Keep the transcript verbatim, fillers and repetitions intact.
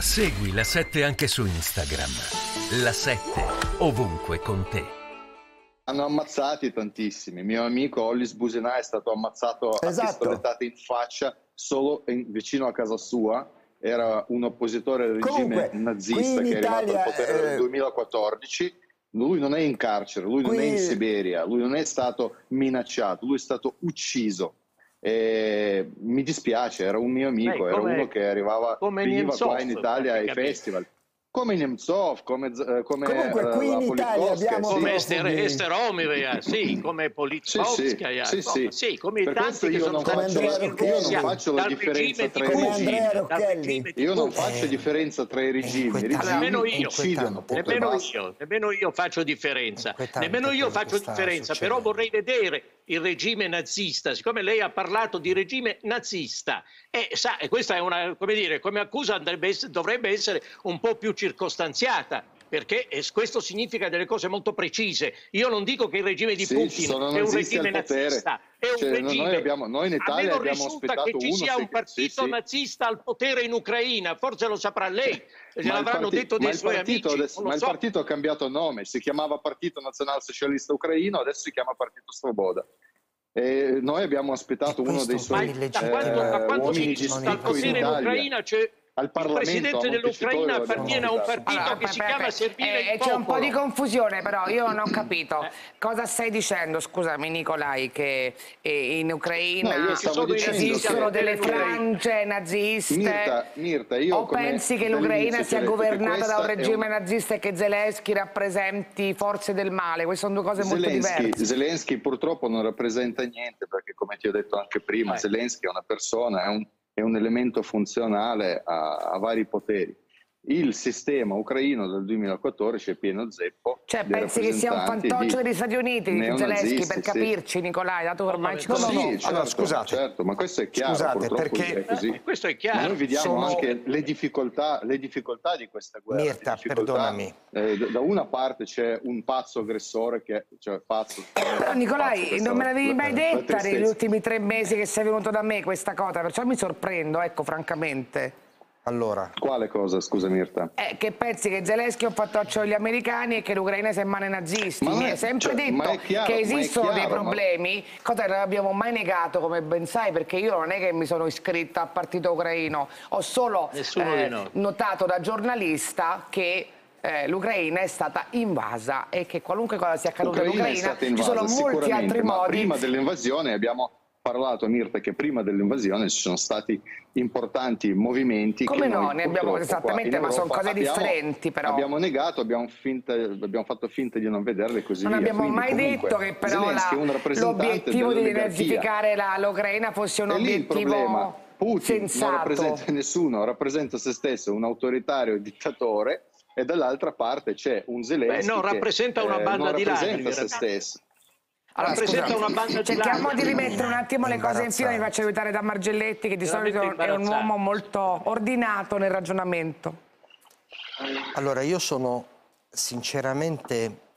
Segui La sette anche su Instagram. La sette, ovunque con te. Hanno ammazzati tantissimi. Mio amico Hollis Buzina è stato ammazzato, esatto, a pistolettate in faccia solo in, vicino a casa sua. Era un oppositore del regime Comunque, nazista che Italia, è arrivato al potere eh... nel duemilaquattordici. Lui non è in carcere, lui qui... non è in Siberia, lui non è stato minacciato, lui è stato ucciso. E mi dispiace, era un mio amico, Beh, era uno che arrivava come veniva Nemtsov, qua in Italia ai festival. Come Nemtsov, come, come Comunque, qui in Italia abbiamo sì. come Esteromir, sì, come Polizowska, sì, sì, sì, sì. sì, come per tanti che io sono non stati faccio, io non faccio la differenza tra i regimi. Io non faccio eh. differenza tra i regimi. Nemmeno io, nemmeno io, nemmeno io faccio differenza. Nemmeno io faccio differenza, però vorrei vedere il regime nazista, siccome lei ha parlato di regime nazista, e sa, e questa è una, come dire, come accusa andrebbe, dovrebbe essere un po' più circostanziata, perché questo significa delle cose molto precise. Io non dico che il regime di sì, Putin è un regime nazista, è un cioè, regime. Noi, abbiamo, noi in Italia abbiamo aspettato che ci sia uno, un partito sì, nazista sì. al potere in Ucraina, forse lo saprà lei, gliel'avranno detto dei suoi amici. Adesso, ma so. il partito ha cambiato nome, si chiamava Partito Nazionalsocialista Ucraino, adesso si chiama Partito Svoboda. E noi abbiamo aspettato uno dei suoi eh, da quando, da quando uomini ci sta al potere in Italia, c'è al Parlamento, il presidente dell'Ucraina appartiene a un partito allora, che per, si per, chiama per, Servire eh, il Popolo. C'è un po' di confusione, però io non ho capito cosa stai dicendo, scusami Nicolai, che in Ucraina no, esistono che... delle frange naziste. Myrta, Myrta, io o come pensi che l'Ucraina sia governata da un regime un... nazista e che Zelensky rappresenti forze del male? Queste sono due cose Zelensky, molto diverse. Zelensky purtroppo non rappresenta niente, perché come ti ho detto anche prima, eh. Zelensky è una persona, è un è un elemento funzionale a, a vari poteri. Il sistema ucraino del duemilaquattordici è pieno zeppo. Cioè pensi che sia un fantoccio degli Stati Uniti, Zelensky, per capirci sì. Nicolai, dato che ormai ci no, no, no. Sì, certo, allora, scusate. Certo, ma questo è chiaro, scusate, perché è così. Eh, questo è chiaro. Ma noi vediamo Sono... anche le difficoltà, le difficoltà di questa guerra. Myrta, perdonami. Eh, da una parte c'è un pazzo aggressore che cioè pazzo. Però, Nicolai, pazzo non me l'avevi mai detta la negli ultimi tre mesi che sei venuto da me questa cosa, perciò mi sorprendo, ecco, francamente. Allora. Quale cosa, scusa Myrta? Eh, che pensi che Zelensky ha fatto accio agli americani e che l'Ucraina sia in mano ai nazisti. Ma mi è sempre cioè, detto è chiaro, che esistono chiaro, dei problemi, ma... cosa che non abbiamo mai negato, come ben sai, perché io non è che mi sono iscritta al partito ucraino, ho solo eh, notato da giornalista che eh, l'Ucraina è stata invasa e che qualunque cosa sia accaduta all'Ucraina ci sono molti altri modi. Ma prima dell'invasione abbiamo... parlato Myrta che prima dell'invasione ci sono stati importanti movimenti come che no, noi, ne abbiamo esattamente Europa, ma sono cose abbiamo, differenti però abbiamo negato, abbiamo, finta, abbiamo fatto finta di non vederle così non via. abbiamo Quindi, mai comunque, detto che però l'obiettivo di diversificare l'Ucraina fosse un obiettivo Putin sensato. Non rappresenta nessuno, rappresenta se stesso, un autoritario dittatore, e dall'altra parte c'è un Zelensky Beh, no, rappresenta che una banda eh, non di rappresenta là, se stesso. Allora, presenta una banda cerchiamo di rimettere un attimo le cose in fila, mi faccio aiutare da Margelletti che di solito è un uomo molto ordinato nel ragionamento. Allora, io sono sinceramente